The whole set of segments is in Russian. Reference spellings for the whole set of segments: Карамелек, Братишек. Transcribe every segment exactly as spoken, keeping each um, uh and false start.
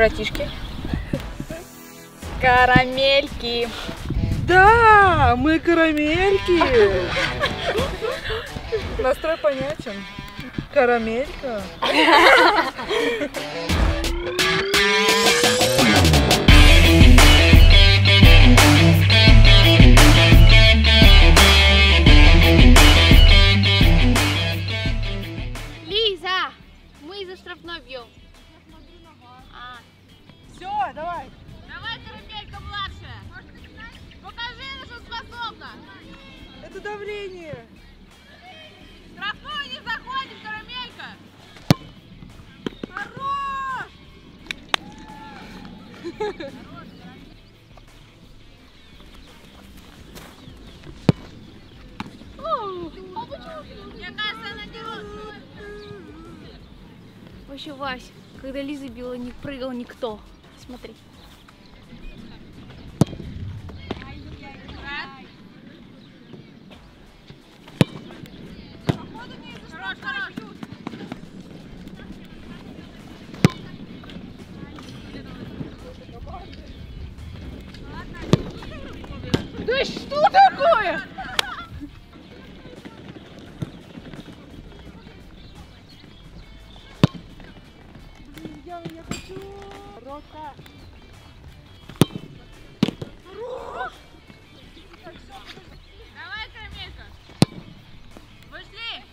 Братишки. Карамельки. Да, мы карамельки. Настрой понятен. Карамелька. Лиза, мы за штрафной бьем. А. Все, давай. Давай, карамелька младшая. Покажи, на что способна. Это давление. Штрафную не заходим, карамелька. Хорош! Хорош, карамелька. Мне кажется, она не рот. Вообще, Вась, когда Лиза била, не прыгал никто. Смотри. Да что такое? Я не хочу. Рота. Хорош! Давай, карамелька. Пошли.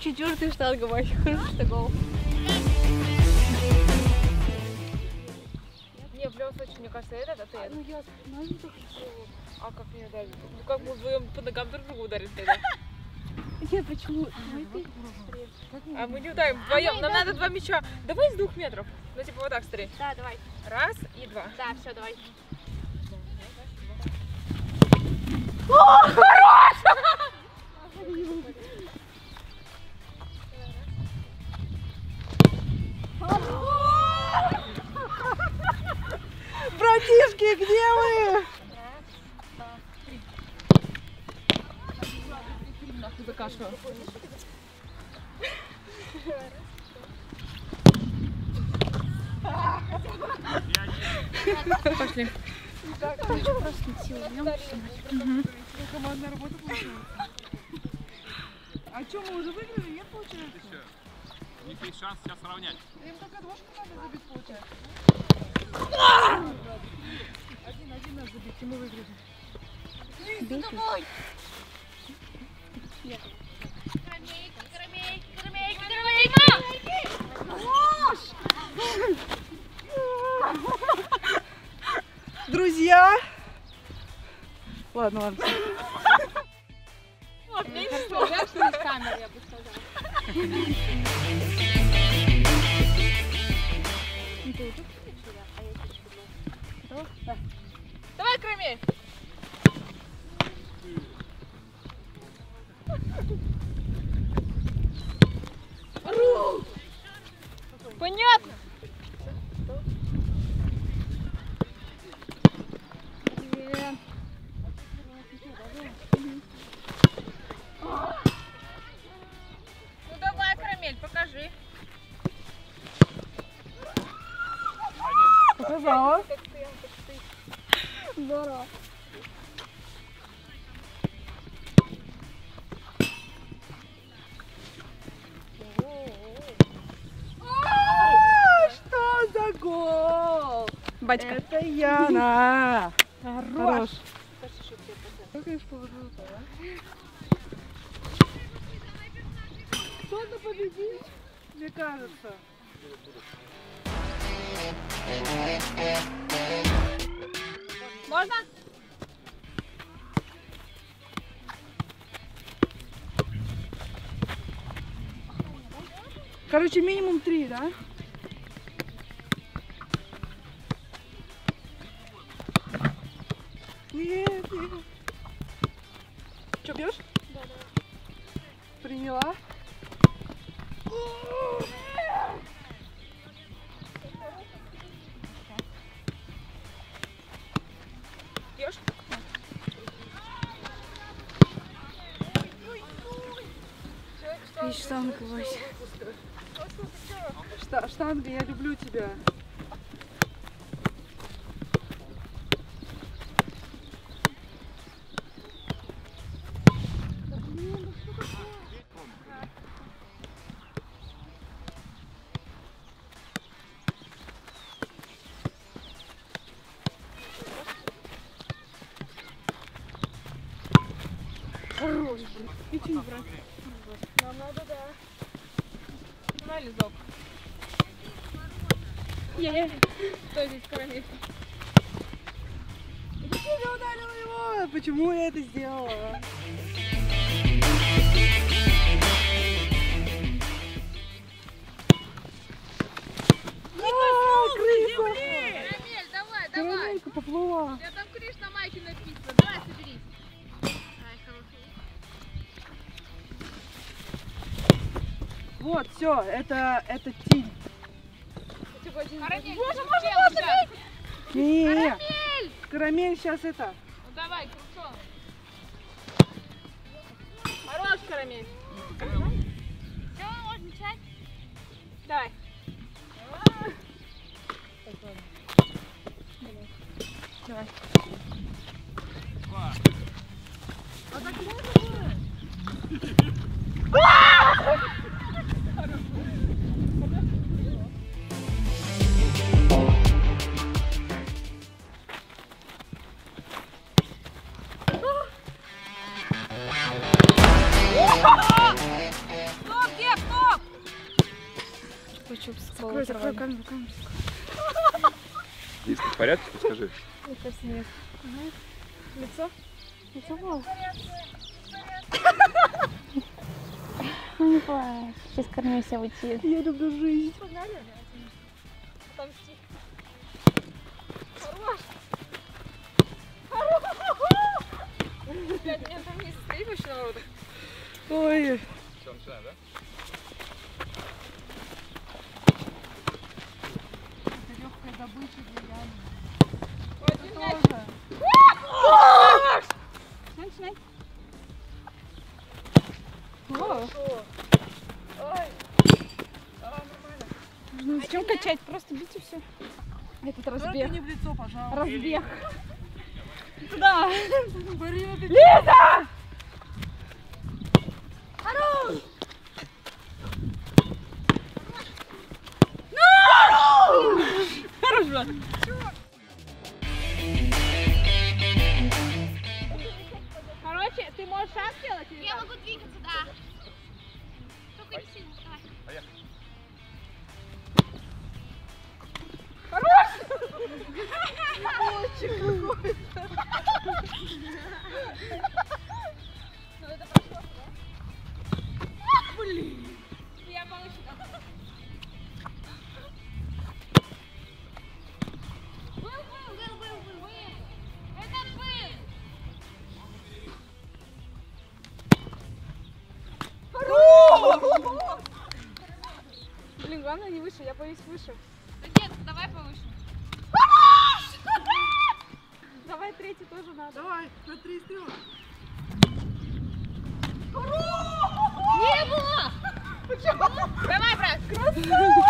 Четвертый штанга, вообще хорошо, что гол. Не, в любом случае, мне кажется, этот ответ. Ну я знаю, что хочу. А как мне ударить? Ну как мы вдвоем по ногам друг друга ударили тогда? Нет, почему? А мы не ударим вдвоем, нам надо два мяча. Давай с двух метров. Ну типа вот так стрель. Да, давай. Раз и два. Да, все, давай. О, хорош! Братишки, где вы? Закашлял. Пошли. Командная работа получилась. А что, мы уже выиграли? Нет, получается? У них есть шанс сейчас сравнять. Им только двушку надо забить, получается. Один-один надо забить, и мы выиграли. Лиз, давай! Карамельки, карамельки, карамельки, карамельки! Хорош! Друзья! Ладно, ладно. Вот, меньше что, да, что из камеры, я бы сказала. Давай, карамель! Понятно? Ну давай, карамель, покажи. Показала. Как ты, как ты. Здорово. Батька. Это Яна! Хорош! Как я их положила-то, а? Кто-то победит, мне кажется. Можно? Короче, минимум три, да? Нет, нет. Что, бьешь? Да, да. Приняла. Бьешь? штангу, Вася. Шта штанга, я люблю тебя. Хорош, блин. И что не брать? Нам надо, да. На лизок. Я-я. Стой здесь, карамелька. Почему я ударила его? Почему я это сделала? Карамель, давай, давай. Карамелька поплыла. Я там Криш на майке написано. Давай, соберись. Вот, все, это, это тень. Карамель, боже, можно вас убить? Не-не-не. Карамель! Карамель сейчас это. Ну давай, круто. Хорош, карамель. Все, можно начать? Давай. Давай. А так можно было? Закрой, закрой камеру, камеру. Если в порядке, подскажи. Мне кажется, нет. Угу. Лицо? Лицо мало. Ну не плачь, сейчас кормлюсь, я уйти. Я люблю жизнь. Погнали? Потом стих. Хорош! Хорош! Блядь, меня там не состоит вообще народа. Ой. Все, начинаем, да? Добыча для Яны. Начинай, начинай. Хорошо. Ой. А, нормально. Ну, зачем качать? Просто бить и все. Этот разбег. Только не в лицо, пожалуйста. Разбег. Туда. Лиза! Хорош! Хорошо. Короче, ты можешь шаг делать? Или я так? Могу двигаться, да. Только не сильно, давай. Поехали. Хорош! Молодчик какой-то. Ну это прошло, да? Блин. Я получу. Главное не выше, я боюсь выше. Да нет, давай повыше. Давай третий тоже надо. Давай, на три стрела. Не было! Почему? Давай, брат! Красава!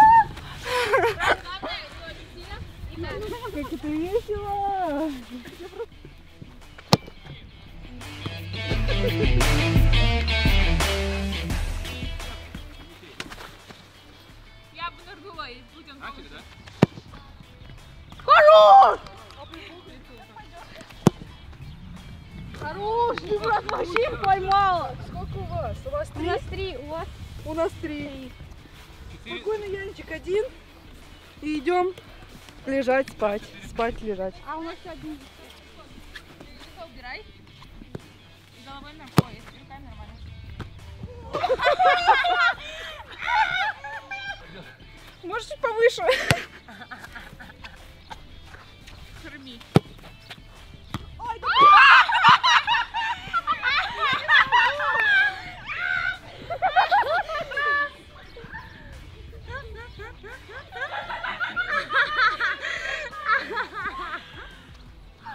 Как это весело! Начали, да? Хорош! Хорош! Ты, брат, вообще их поймала! Сколько у вас? У вас три? У нас три, у вас? У нас три. Спокойно, Янчик, один. И идем лежать, спать. Спать, лежать. А у нас один. Лицо убирай. И головой нормально. И руками нормально. Можешь чуть повыше? Корми. Ой, да!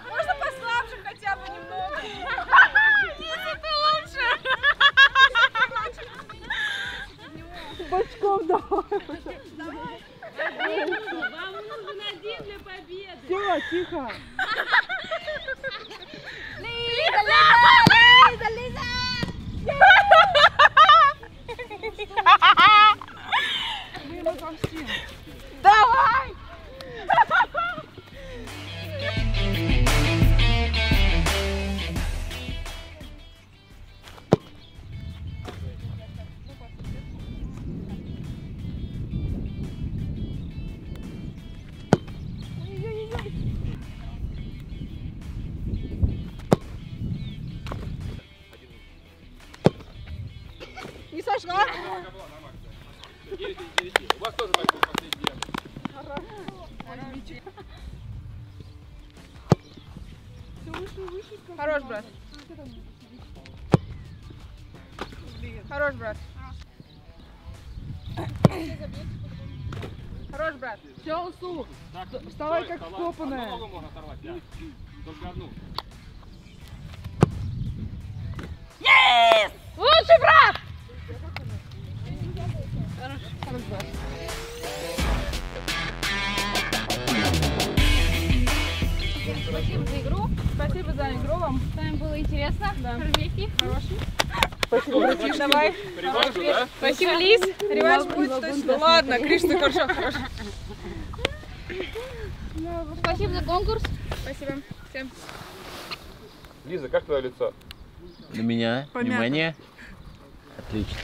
Можно послабже хотя бы немного? Нет, это лучше. бочком давай. Давай. Один. Вам нужен один для победы. Все, тихо. Лиза, Лиза, Лиза, Лиза. Давай. Не сошла? У вас тоже большой последний. Хорош, брат. Хорош, брат. Хорош, брат. Все, усу. Вставай как вкопанная. Одну ногу можно оторвать, да. Только одну. Yes! Лучший брат! Хорош, хорош, брат. Спасибо за игру. Спасибо за игру вам. С вами было интересно. Да. Ребятки, хорошие. Спасибо, Братишек. Давай. Реванш, да? Спасибо, Лиз. Реванш будет точно. Ладно, Кришна, хорошо, хорошо. Спасибо за конкурс. Спасибо всем. Лиза, как твое лицо? На меня. Помяко. Внимание. Отлично.